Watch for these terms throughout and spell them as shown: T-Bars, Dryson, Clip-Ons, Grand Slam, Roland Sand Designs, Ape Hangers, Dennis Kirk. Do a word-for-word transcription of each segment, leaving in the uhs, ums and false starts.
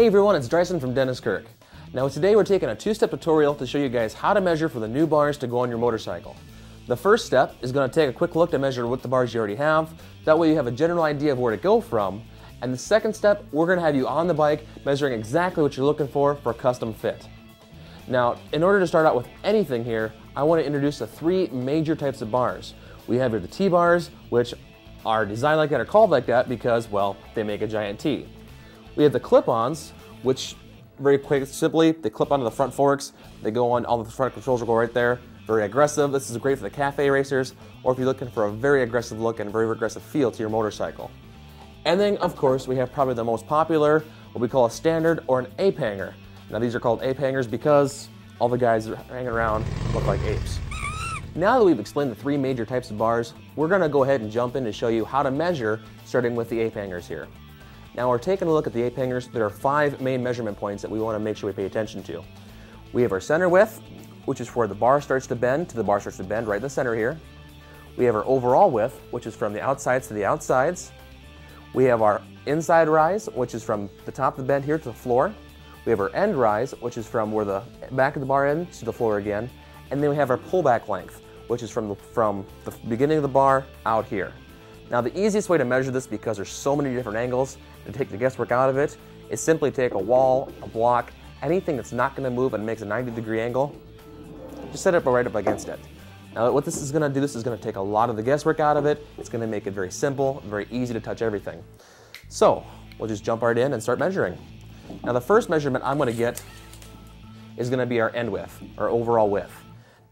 Hey everyone, it's Dryson from Dennis Kirk. Now today we're taking a two-step tutorial to show you guys how to measure for the new bars to go on your motorcycle. The first step is going to take a quick look to measure what the bars you already have, that way you have a general idea of where to go from, and the second step, we're going to have you on the bike measuring exactly what you're looking for for a custom fit. Now, in order to start out with anything here, I want to introduce the three major types of bars. We have the T-Bars, which are designed like that or called like that because, well, they make a giant T. We have the Clip-Ons, which very quick, simply, they clip onto the front forks, they go on, all the front controls will go right there. Very aggressive, this is great for the cafe racers, or if you're looking for a very aggressive look and a very aggressive feel to your motorcycle. And then, of course, we have probably the most popular, what we call a standard or an ape hanger. Now these are called ape hangers because all the guys that are hanging around look like apes. Now that we've explained the three major types of bars, we're going to go ahead and jump in and show you how to measure, starting with the ape hangers here. Now we're taking a look at the ape hangers. There are five main measurement points that we want to make sure we pay attention to. We have our center width, which is where the bar starts to bend to the bar starts to bend right in the center here. We have our overall width, which is from the outsides to the outsides. We have our inside rise, which is from the top of the bend here to the floor. We have our end rise, which is from where the back of the bar ends to the floor again. And then we have our pullback length, which is from the, from the beginning of the bar out here. Now the easiest way to measure this, because there's so many different angles, to take the guesswork out of it, is simply take a wall, a block, anything that's not going to move and makes a ninety degree angle, just set it up right up against it. Now what this is going to do, this is going to take a lot of the guesswork out of it. It's going to make it very simple, very easy to touch everything. So we'll just jump right in and start measuring. Now the first measurement I'm going to get is going to be our end width, our overall width.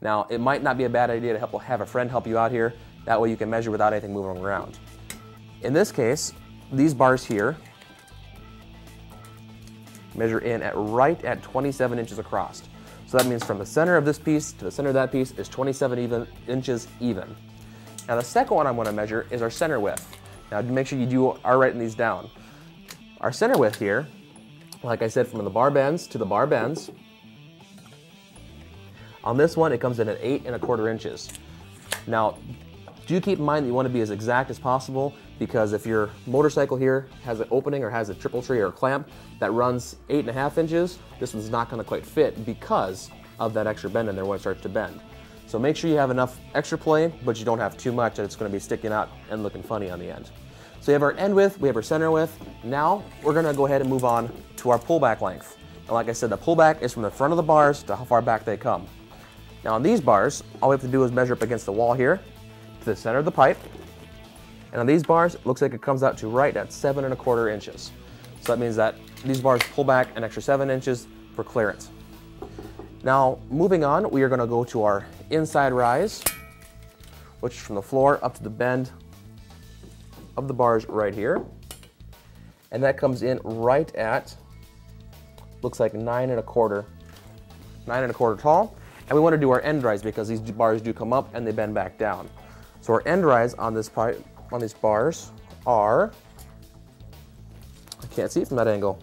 Now it might not be a bad idea to help, have a friend help you out here, that way you can measure without anything moving around. In this case, these bars here measure in at right at twenty-seven inches across. So that means from the center of this piece to the center of that piece is twenty-seven even, inches even. Now the second one I want to measure is our center width. Now make sure you do are writing these down. Our center width here, like I said, from the bar bends to the bar bends. On this one, it comes in at eight and a quarter inches. Now, do keep in mind that you want to be as exact as possible, because if your motorcycle here has an opening or has a triple tree or a clamp that runs eight and a half inches, this one's not going to quite fit because of that extra bend in there when it starts to bend. So make sure you have enough extra play, but you don't have too much that it's going to be sticking out and looking funny on the end. So we have our end width, we have our center width. Now we're going to go ahead and move on to our pullback length. And like I said, the pullback is from the front of the bars to how far back they come. Now on these bars, all we have to do is measure up against the wall here to the center of the pipe. And on these bars, it looks like it comes out to right at seven and a quarter inches. So that means that these bars pull back an extra seven inches for clearance. Now, moving on, we are going to go to our inside rise, which is from the floor up to the bend of the bars right here. And that comes in right at, looks like nine and a quarter, nine and a quarter tall. And we want to do our end rise because these bars do come up and they bend back down. So our end rise on this pipe, on these bars are, I can't see it from that angle,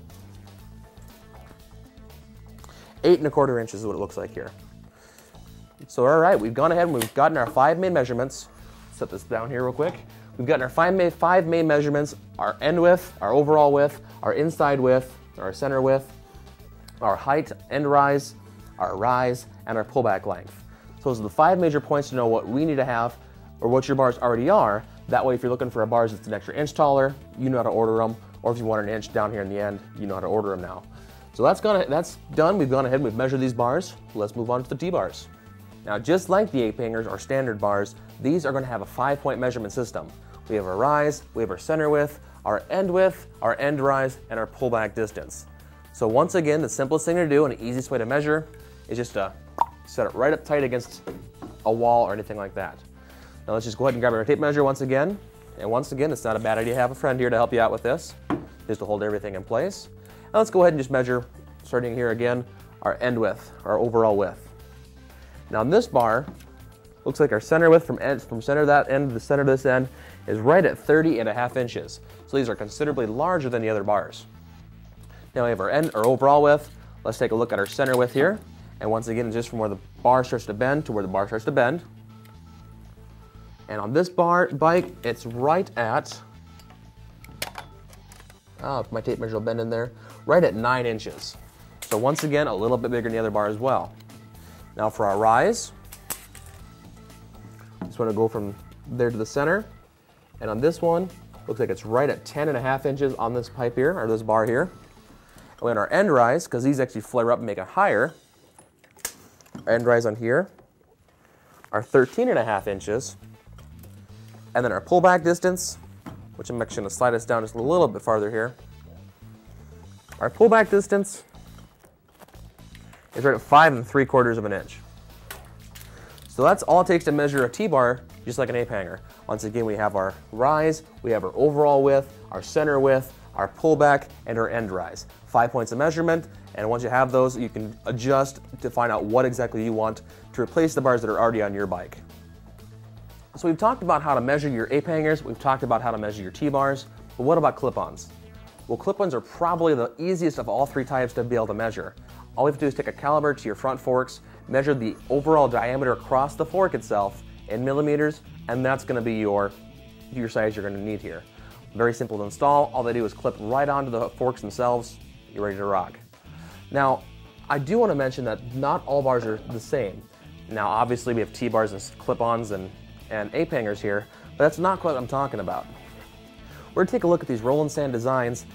eight and a quarter inches is what it looks like here. So all right, we've gone ahead and we've gotten our five main measurements. Set this down here real quick. We've gotten our five main, five main measurements, our end width, our overall width, our inside width, our center width, our height, end rise, our rise, and our pullback length. So those are the five major points to know what we need to have or what your bars already are. That way, if you're looking for a bars that's an extra inch taller, you know how to order them. Or if you want an inch down here in the end, you know how to order them now. So that's, gonna, that's done. We've gone ahead and we've measured these bars. Let's move on to the T-Bars. Now, just like the ape hangers or standard bars, these are going to have a five-point measurement system. We have our rise, we have our center width, our end width, our end rise, and our pullback distance. So once again, the simplest thing to do and the easiest way to measure is just to set it right up tight against a wall or anything like that. Now let's just go ahead and grab our tape measure once again. And once again, it's not a bad idea to have a friend here to help you out with this, just to hold everything in place. Now let's go ahead and just measure, starting here again, our end width, our overall width. Now on this bar, looks like our center width from end, from center of that end to the center of this end is right at thirty and a half inches. So these are considerably larger than the other bars. Now we have our end, our overall width. Let's take a look at our center width here. And once again, just from where the bar starts to bend to where the bar starts to bend. And on this bar bike, it's right at Ah, oh, my tape measure will bend in there, right at nine inches. So once again, a little bit bigger than the other bar as well. Now for our rise, just want to go from there to the center. And on this one, looks like it's right at ten and a half inches on this pipe here, or this bar here. And we have our end rise, because these actually flare up and make it higher. Our end rise on here are thirteen and a half inches. And then our pullback distance, which I'm actually gonna slide us down just a little bit farther here. Our pullback distance is right at five and three quarters of an inch. So that's all it takes to measure a T-bar, just like an ape hanger. Once again, we have our rise, we have our overall width, our center width, our pullback, and our end rise. Five points of measurement, and once you have those, you can adjust to find out what exactly you want to replace the bars that are already on your bike. So we've talked about how to measure your ape hangers, we've talked about how to measure your T-bars, but what about clip-ons? Well, clip-ons are probably the easiest of all three types to be able to measure. All we have to do is take a caliber to your front forks, measure the overall diameter across the fork itself in millimeters, and that's gonna be your, your size you're gonna need here. Very simple to install. All they do is clip right onto the forks themselves. You're ready to rock. Now, I do wanna mention that not all bars are the same. Now, obviously we have T-bars and clip-ons and and ape hangers here, but that's not what I'm talking about. We're gonna take a look at these Roland Sand Designs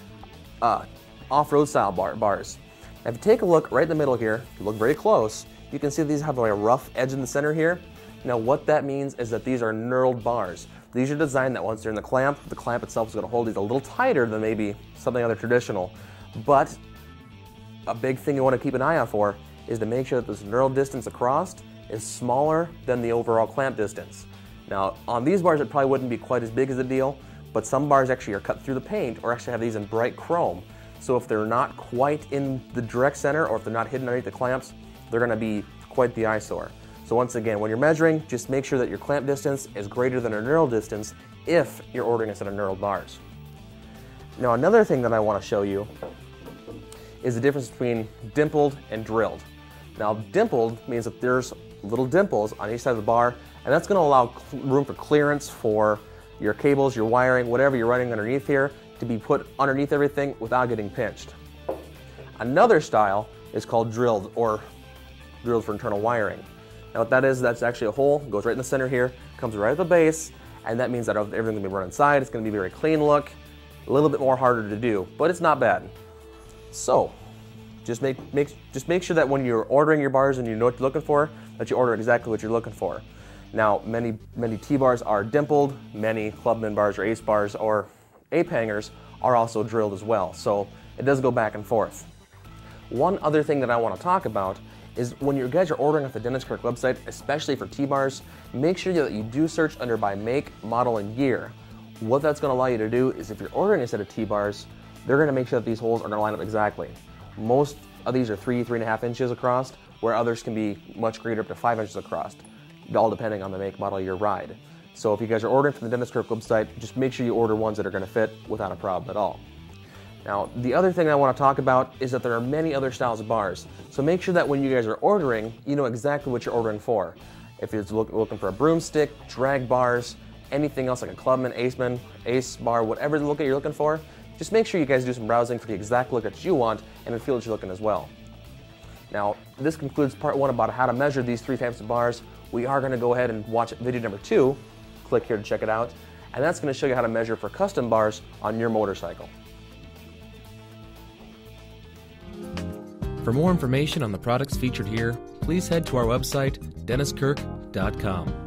uh, off-road style bar bars. Now if you take a look right in the middle here, if you look very close, you can see these have like a rough edge in the center here. Now what that means is that these are knurled bars. These are designed that once they're in the clamp, the clamp itself is gonna hold these a little tighter than maybe something other traditional. But a big thing you wanna keep an eye out for is to make sure that this knurled distance across is smaller than the overall clamp distance. Now, on these bars, it probably wouldn't be quite as big as a deal, but some bars actually are cut through the paint or actually have these in bright chrome. So if they're not quite in the direct center or if they're not hidden underneath the clamps, they're gonna be quite the eyesore. So once again, when you're measuring, just make sure that your clamp distance is greater than a knurled distance if you're ordering a set of knurled bars. Now, another thing that I wanna show you is the difference between dimpled and drilled. Now, dimpled means that there's little dimples on each side of the bar, and that's gonna allow room for clearance for your cables, your wiring, whatever you're running underneath here to be put underneath everything without getting pinched. Another style is called drilled, or drilled for internal wiring. Now what that is, that's actually a hole, goes right in the center here, comes right at the base, and that means that everything's gonna be run inside, it's gonna be a very clean look, a little bit more harder to do, but it's not bad. So, just make, make, just make sure that when you're ordering your bars and you know what you're looking for, that you order exactly what you're looking for. Now, many many T-bars are dimpled, many Clubman bars or Ace bars or ape hangers are also drilled as well, so it does go back and forth. One other thing that I want to talk about is when you guys are ordering off the Dennis Kirk website, especially for T-bars, make sure that you do search under by make, model, and year. What that's going to allow you to do is if you're ordering a set of T-bars, they're going to make sure that these holes are going to line up exactly. Most of these are three, three and a half inches across, where others can be much greater, up to five inches across, all depending on the make, model, year, ride. So if you guys are ordering from the Dennis Kirk website, just make sure you order ones that are gonna fit without a problem at all. Now, the other thing I wanna talk about is that there are many other styles of bars. So make sure that when you guys are ordering, you know exactly what you're ordering for. If you're looking for a broomstick, drag bars, anything else like a Clubman, Aceman, Ace bar, whatever the look that you're looking for, just make sure you guys do some browsing for the exact look that you want and the feel that you're looking as well. Now, this concludes part one about how to measure these three types of bars. We are gonna go ahead and watch video number two. Click here to check it out. And that's gonna show you how to measure for custom bars on your motorcycle. For more information on the products featured here, please head to our website, dennis kirk dot com.